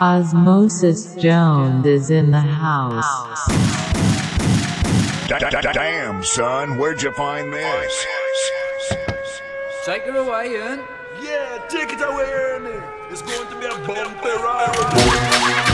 Osmosis Jones is in the house. Damn, son, where'd you find this? Take her away, Ernie. Yeah, take it away, Ernie. It's going to be a bumpy ride.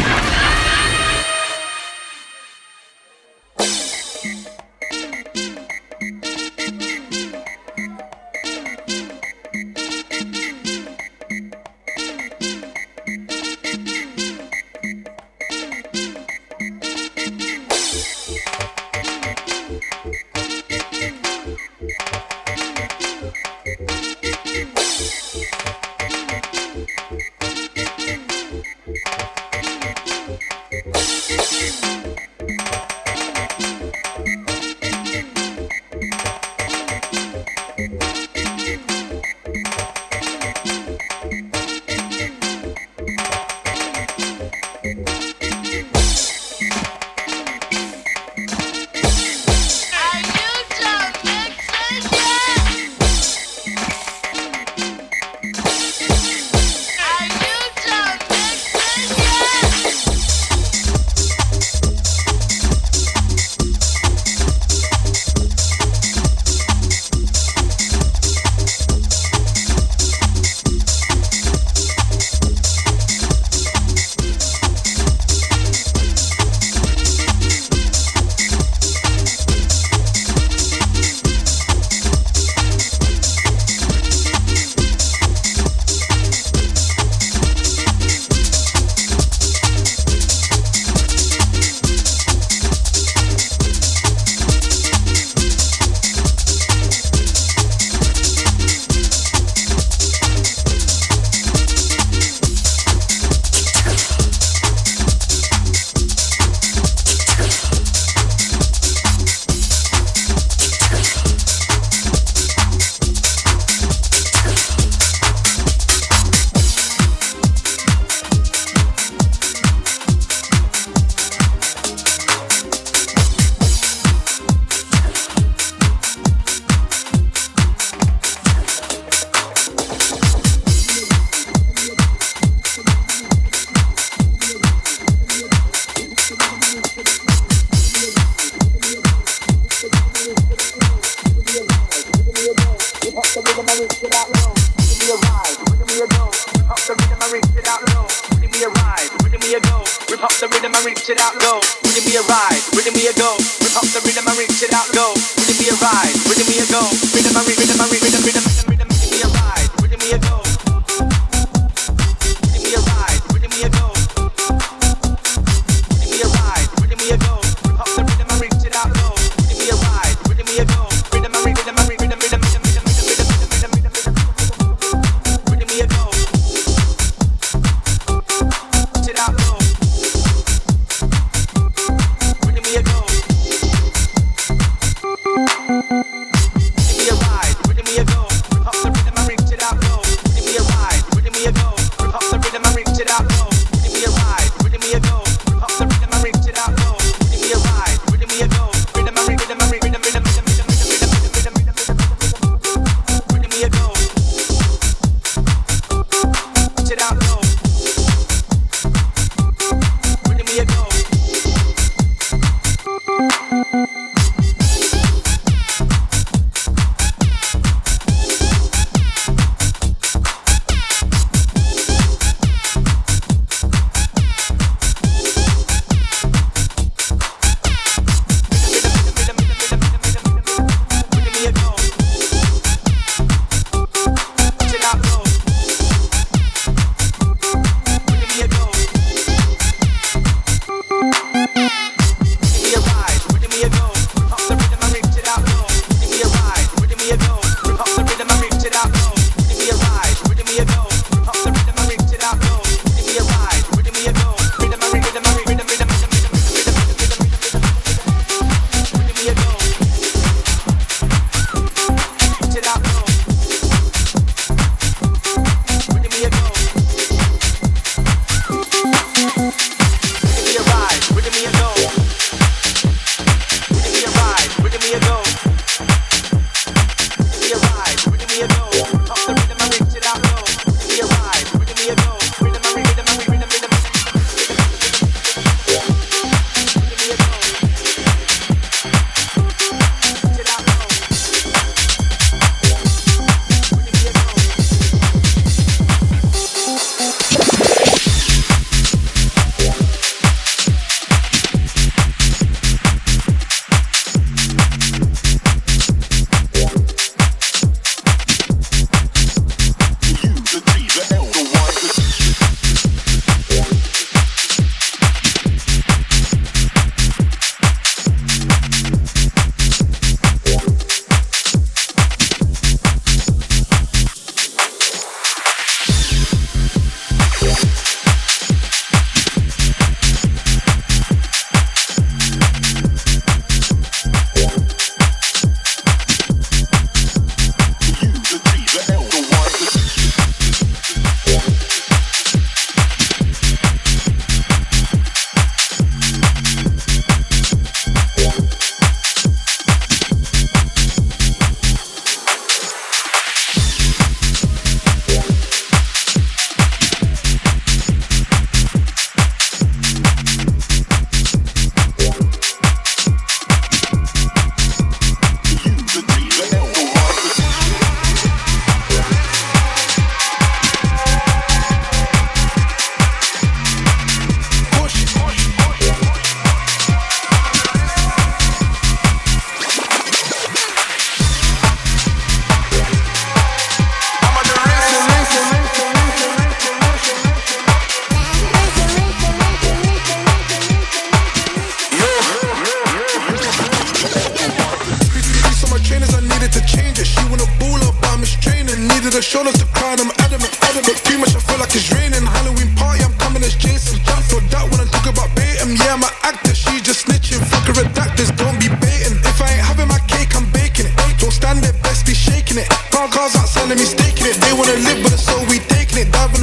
Give me a ride,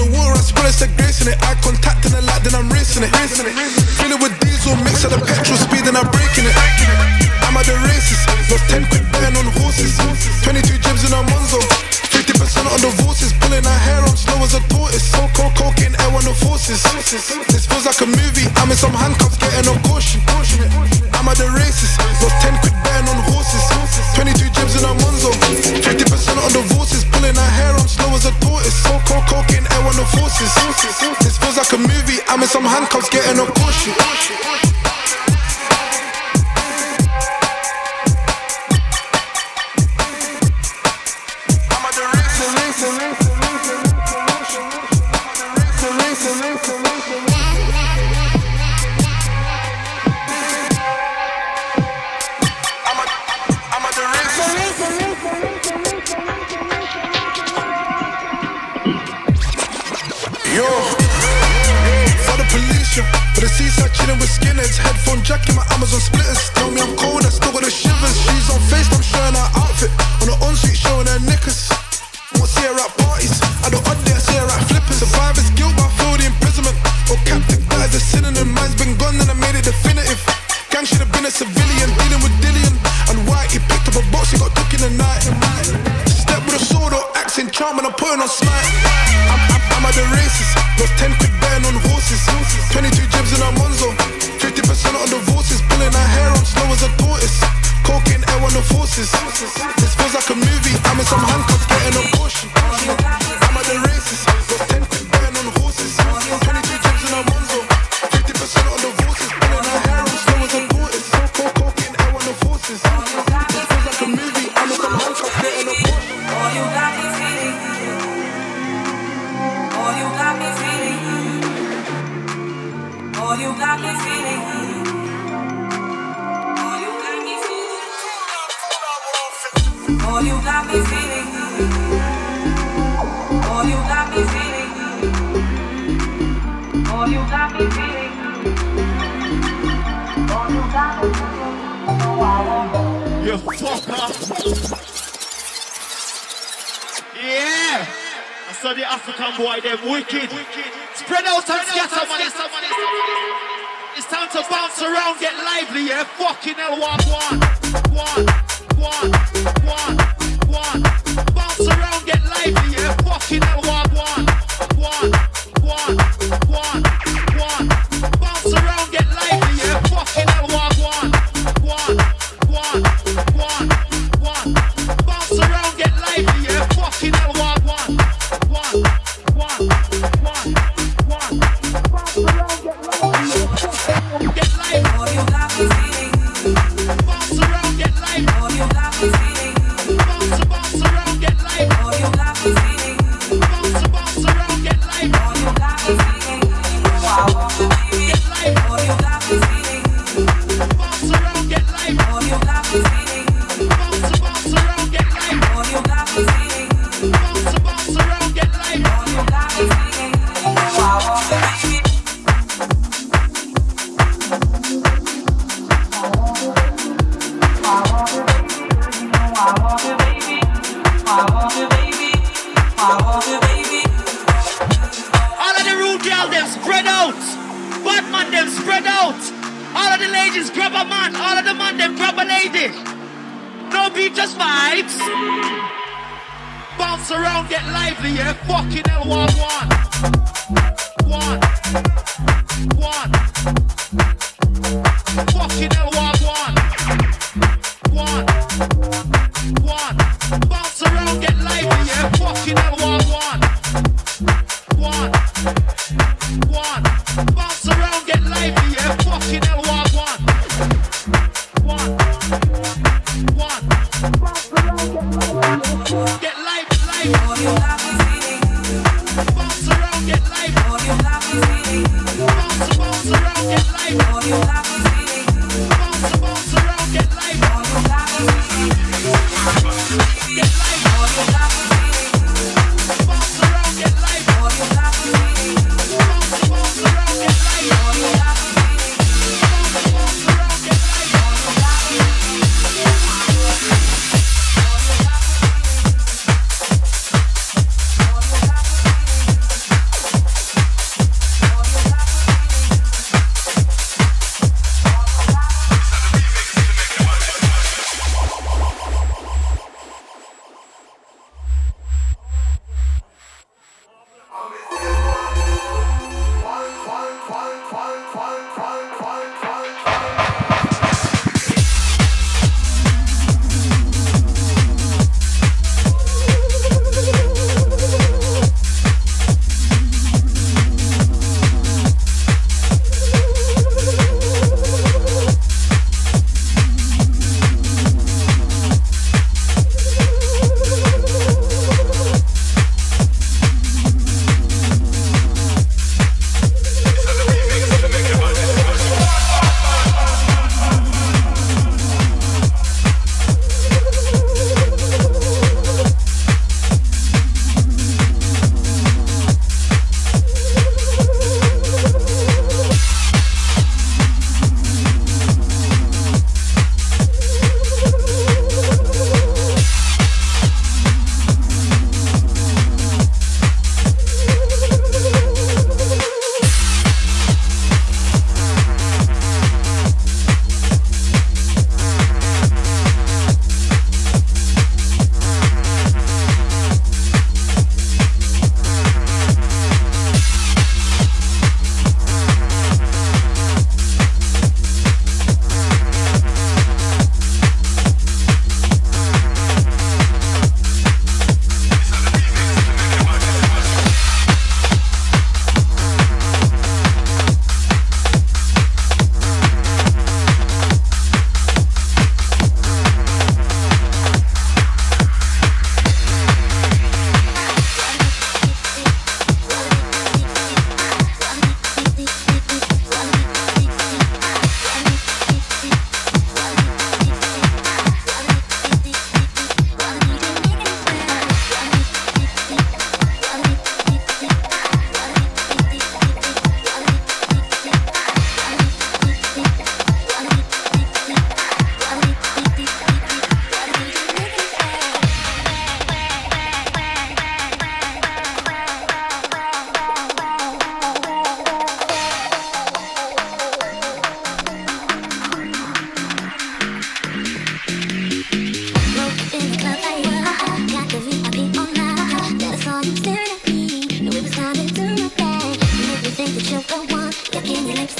the water, I spread it's the grace in it. I contact in the light, then I'm racing it. Fill it with diesel, mix at the petrol speed, then I'm breaking it. I'm at the races, lost 10 quick betting on horses. 22 jibs in a Monzo, 50% on the voices. Pulling her hair, I'm slow as a tortoise. So cold, cocaine, air on the forces. This feels like a movie, I'm in some handcuffs, getting a caution. I'm at the races, lost 10 quick betting on horses. 22 jibs in a Monzo, 50% on the voices. Pulling her hair, I'm slow as a tortoise. So cold, cocaine, air on the forces. This feels like a movie, I'm in some handcuffs, getting a caution. Yo, for the police, yo. For the seaside chilling with skinheads. Headphone jack in my Amazon splitters. Tell me I'm cold, I still got the shivers. She's on FaceTime, showing her outfit. On the ensuite, showing her knickers. Won't see her at parties. At the odd day, I see her at flippers. Survivor's guilt, but I feel the imprisonment. Oh, captive, that is a synonym. Mine's been gone, then I made it definitive. Gang should have been a civilian, dealing with Dillian. And White, he picked up a box, he got took in the night. Step with a sword or axe in charm, and I'm putting on smite. I'm at the races, lost 10 quick betting on horses. 22 jibs in a Monzo, 50% on the voices. Pulling her hair, I'm slow as a tortoise. Cocaine, air on the forces. This feels like a movie, I'm in some handcuffs, getting a caution. I'm at the races, lost 10 quick betting on horses. 22 jibs in a Monzo, 50% on the voices. Pulling her hair, I'm slow as a tortoise. Cocaine, air on the forces. This feels like a movie, I'm in some handcuffs, getting a caution. All you got is feeling. Oh, you got me feeling. Oh, you got me feeling. Oh, you got me feeling. Oh, you got me feeling. Oh, you got me feeling. Oh, you got me feeling. Oh, you got me feeling. Oh, I love you. Yeah. So the African boy, they're wicked. Spread out and scatter, man. It's time to bounce around, get lively, yeah? Fucking hell, one. Bounce around, get lively, yeah? Fucking hell, one. Bounce around, get lively, yeah? Fucking hell, one. Bounce around, get lively, yeah? Fucking hell, one.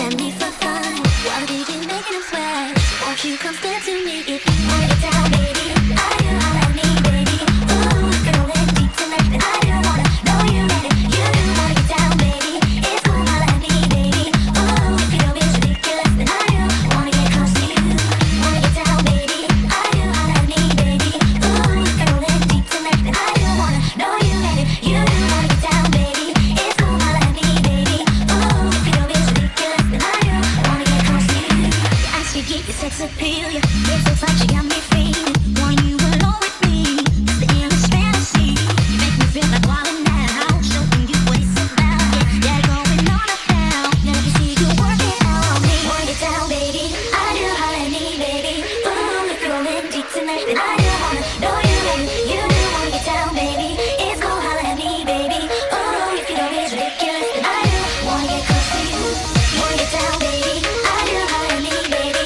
candy for fun. Why did you make him sweat? Won't you come stand to me if you want to tell me? Are you all I need, baby? Ooh, girl, it beats a left. I don't wanna know you ready. You do what you tell, baby. It's all I need, baby. Ooh, girl, it's ridiculous. And I do wanna get close to you. Wanna get down, baby. Are you all I need, baby? Ooh, girl, it beats a left. And I don't wanna know you ready. You do what you tell, baby. Sex appeal, yeah. It looks like she got me feeling. Want you alone with me? It's the illest fantasy. You make me feel like wildin' out, showing you what it's about. Yeah, yeah, going on about. Now you see you work it out on me. Work it down, baby. I do all I need, baby. Ooh, we're growing deep tonight, and I don't wanna know you, baby. You do work it down, baby. It's cold, all I need, baby. Ooh, if you know it's ridiculous, and I do wanna get close to you. Work it down, baby. I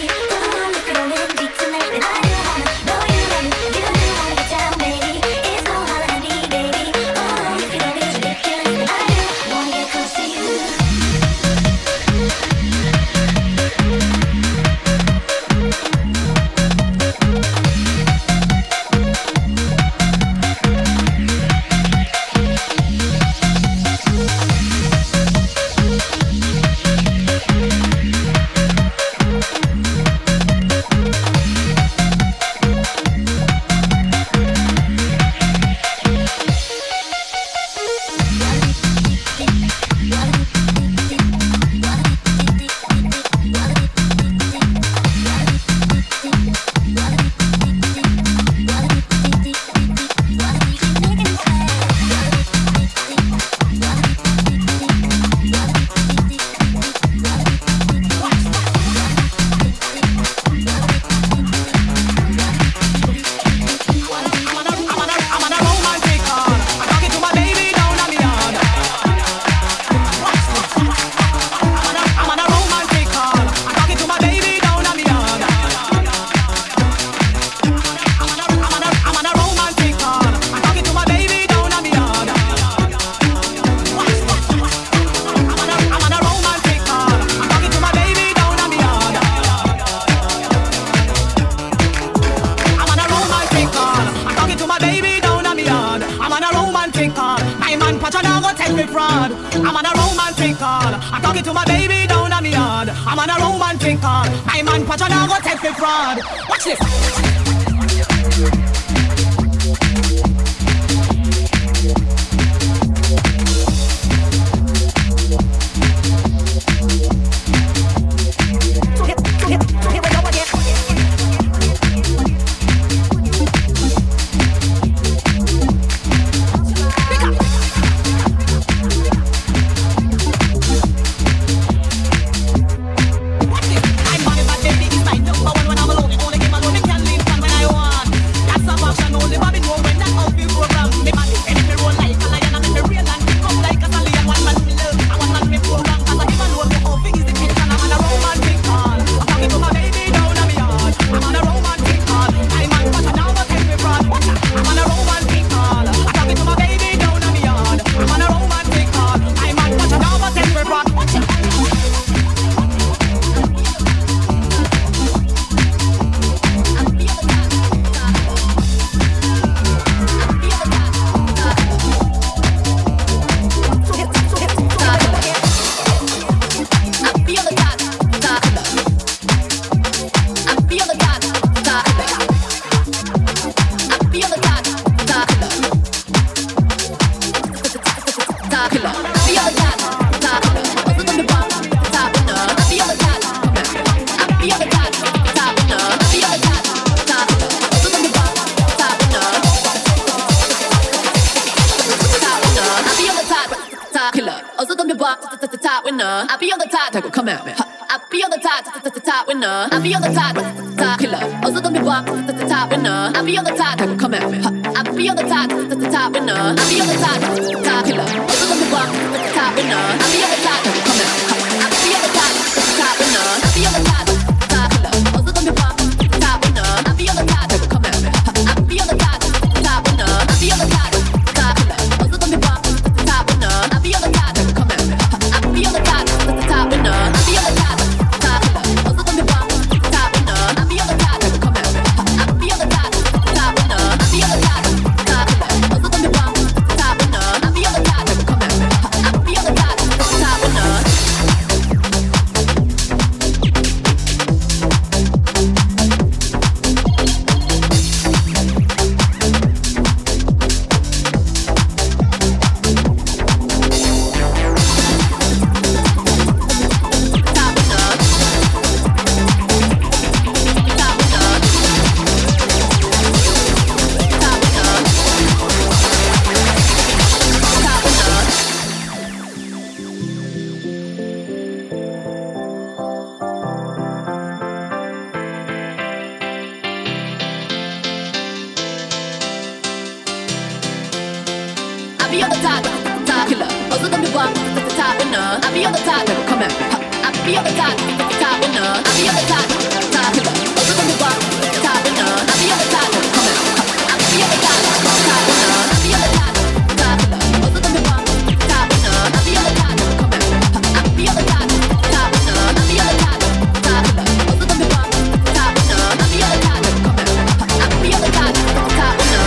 feel the top. be on the top, come on. I be on the top, top and on. I be on the top, top and on. Open the bar, top and on. I be on the top, come on. I be on the top, top and on. I be on the top, top and on. Open the bar, top and on. I be on the top, come on. I be on the top, top and on. I be on the top, top and on. Open the bar, top and on. I be on the top, come on. I be on the top, top and on.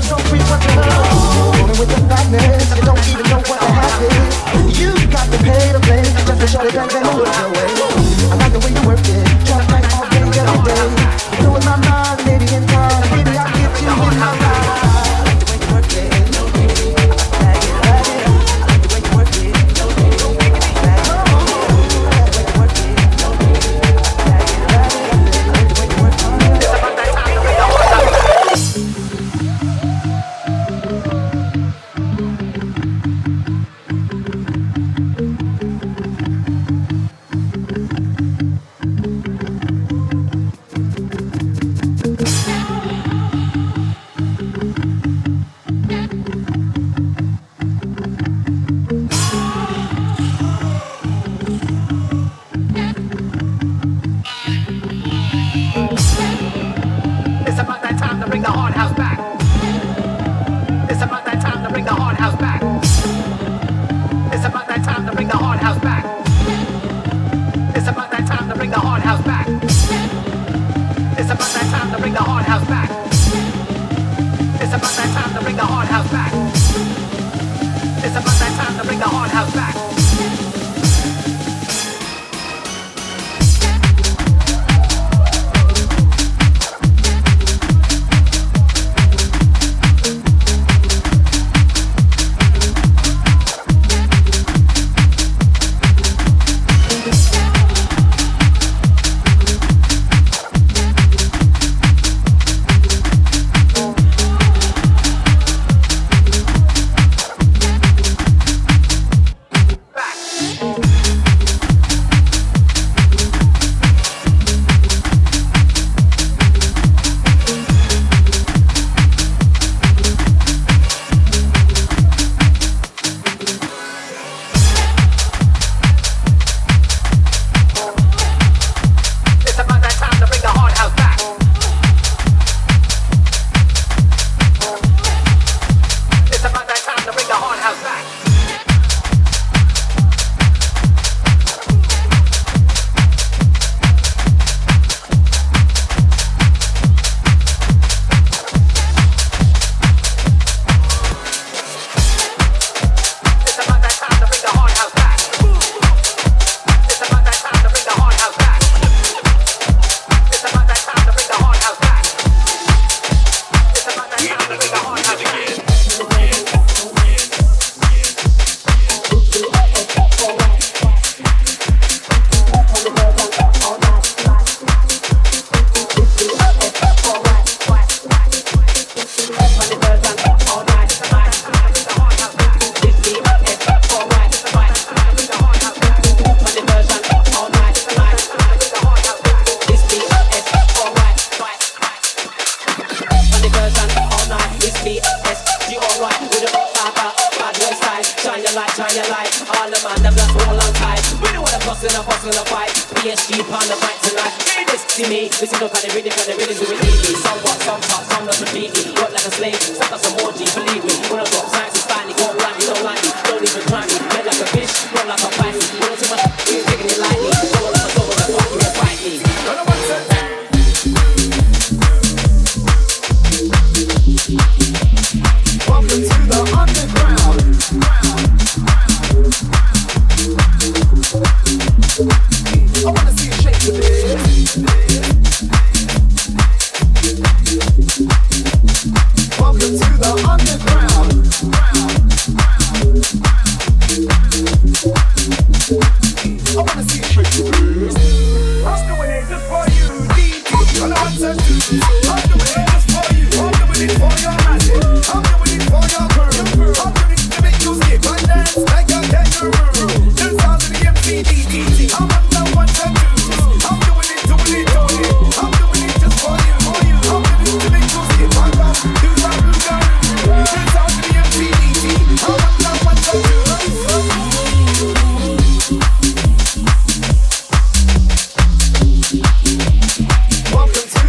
Welcome to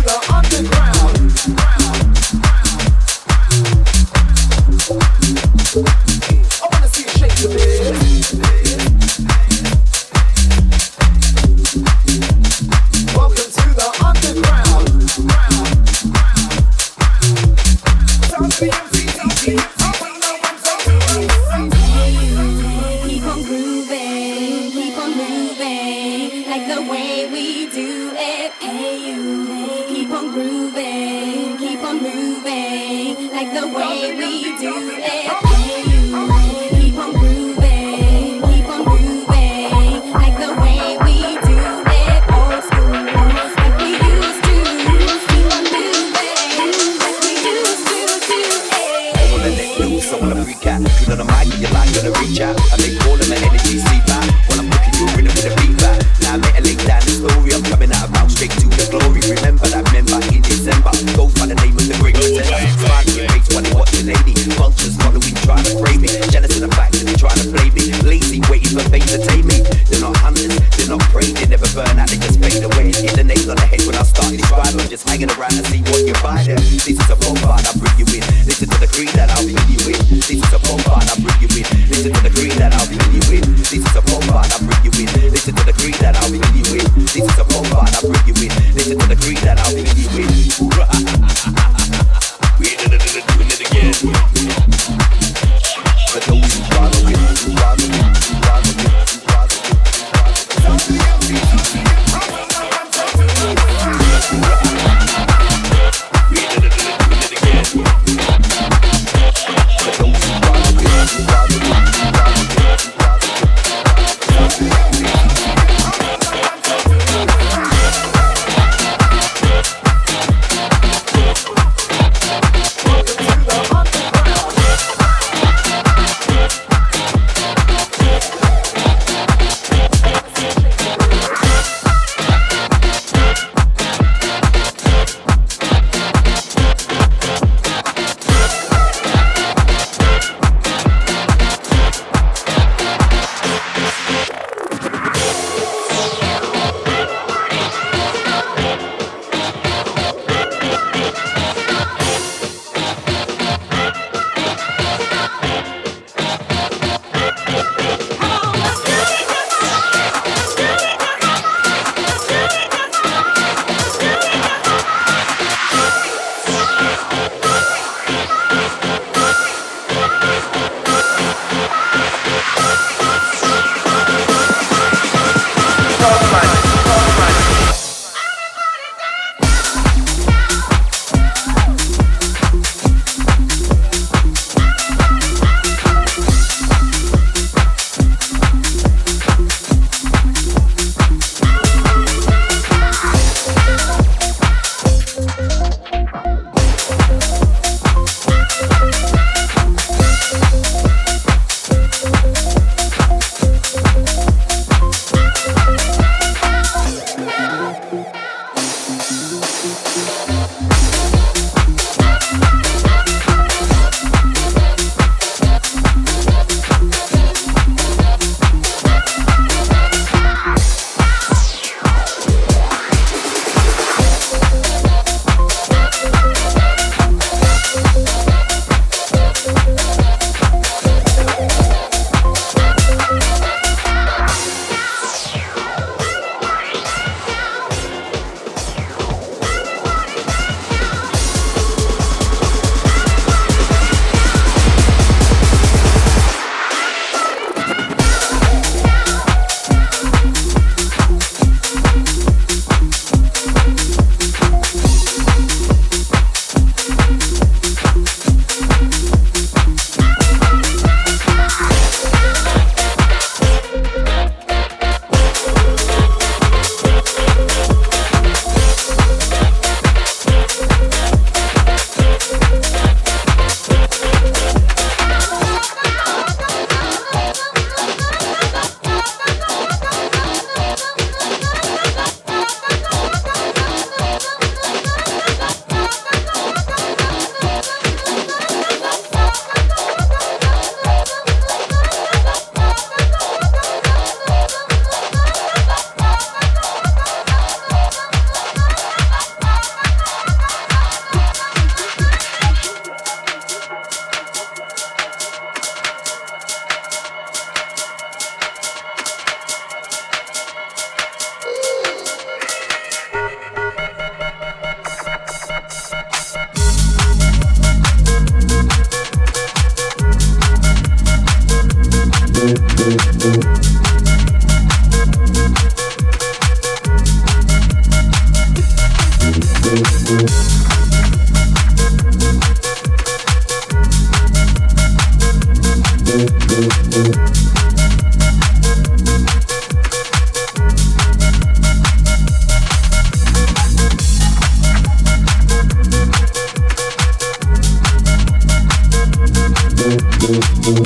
the underground. moving, keep on moving, like the way we do it. When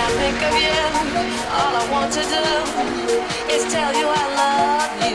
I think of you, all I want to do is tell you I love you.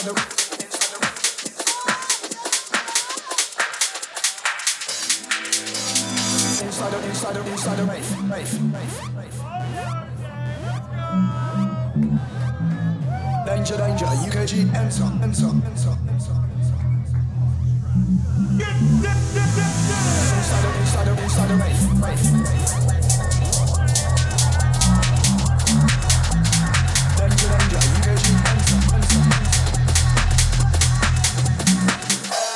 Danger, danger, UKG, enter. Inside the race. Danger, UKG, enter.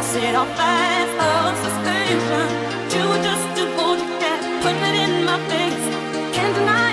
pass it off as a solution. You were just too bold to get, put it in my face. Can't deny.